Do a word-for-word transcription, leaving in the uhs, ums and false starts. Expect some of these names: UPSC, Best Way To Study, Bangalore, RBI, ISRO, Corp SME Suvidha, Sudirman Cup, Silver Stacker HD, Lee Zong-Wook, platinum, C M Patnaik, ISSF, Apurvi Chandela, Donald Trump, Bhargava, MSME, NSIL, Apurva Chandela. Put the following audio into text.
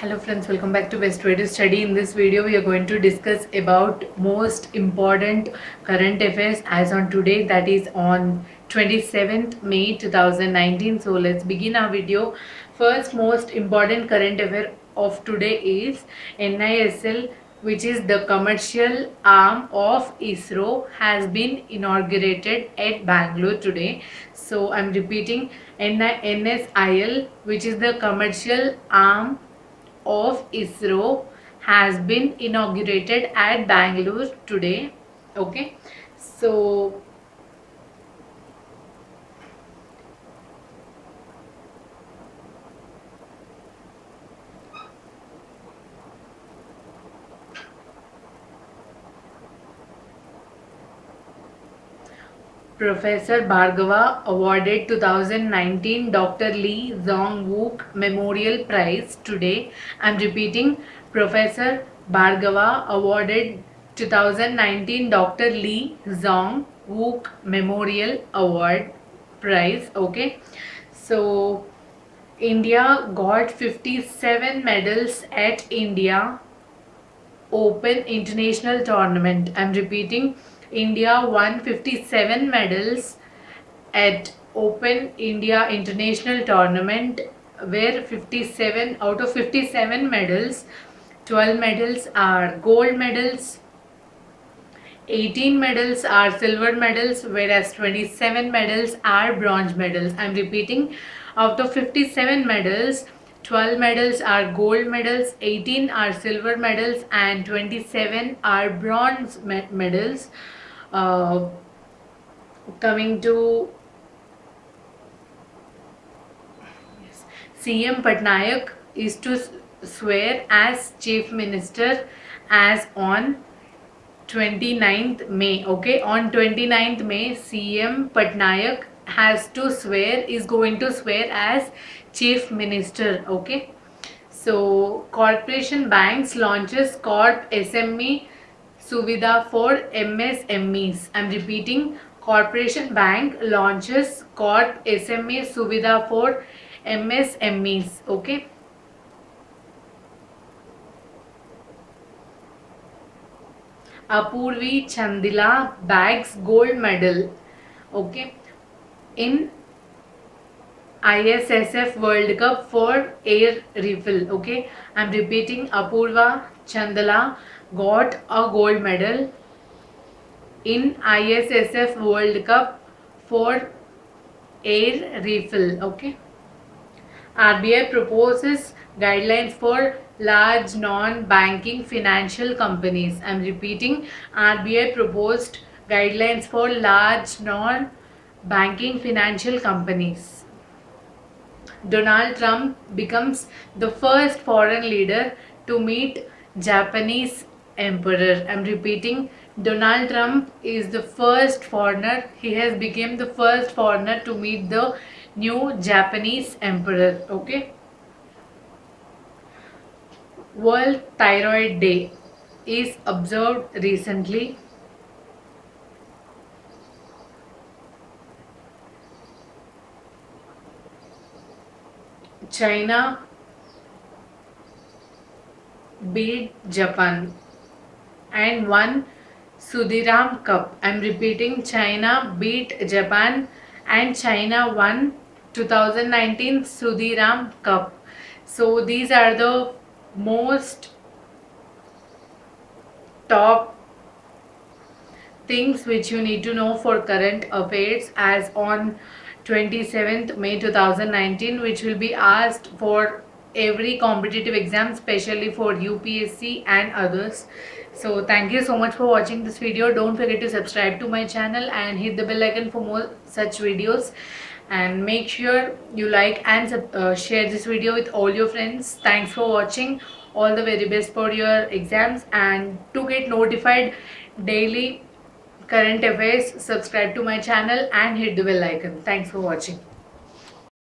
Hello friends, welcome back to Best Way to Study. In this video we are going to discuss about most important current affairs as on today, that is on twenty-seventh May two thousand nineteen. So let's begin our video. First most important current affair of today is N I S L, which is the commercial arm of ISRO, has been inaugurated at Bangalore today. So I'm repeating, N S I L, which is the commercial arm of ISRO, has been inaugurated at Bangalore today. Okay, so Professor Bhargava awarded two thousand nineteen Doctor Lee Zong-Wook Memorial Prize today. I'm repeating, Professor Bhargava awarded two thousand nineteen Doctor Lee Zong-Wook Memorial Award Prize. Okay, so India got fifty-seven medals at India Open International Tournament. I'm repeating, India won fifty-seven medals at Open India International Tournament, where fifty-seven out of fifty-seven medals, twelve medals are gold medals, eighteen medals are silver medals, whereas twenty-seven medals are bronze medals. I'm repeating, out of fifty-seven medals, twelve medals are gold medals, eighteen are silver medals, and twenty-seven are bronze med medals. Uh, coming to yes. C M Patnaik is to swear as Chief Minister as on twenty-ninth May. Okay, on twenty-ninth May, C M Patnaik has to swear is going to swear as Chief Minister. Okay, so Corporation Banks launches Corp S M E Suvidha for M S M Es. I'm repeating, Corporation Bank launches Corp S M E Suvidha for M S M Es. Okay. Apurvi Chandela bags gold medal. Okay, in I S S F World Cup for air rifle. Okay, I'm repeating, Apurva Chandela got a gold medal in I S S F World Cup for air rifle. Okay, R B I proposes guidelines for large non-banking financial companies. I'm repeating, R B I proposed guidelines for large non-banking financial companies. Donald Trump becomes the first foreign leader to meet Japanese emperor. I'm repeating, Donald Trump is the first foreigner. He has become the first foreigner to meet the new Japanese emperor. Okay. World Thyroid Day is observed recently. China beat Japan and won Sudirman Cup. I'm repeating, China beat Japan and China won twenty nineteen Sudirman Cup. So these are the most top things which you need to know for current affairs as on twenty-seventh May two thousand nineteen, which will be asked for every competitive exam, especially for U P S C and others. So thank you so much for watching this video. Don't forget to subscribe to my channel and hit the bell icon for more such videos, and make sure you like and uh, share this video with all your friends. Thanks for watching. All the very best for your exams, and to get notified daily current affairs, subscribe to my channel and hit the bell icon. Thanks for watching.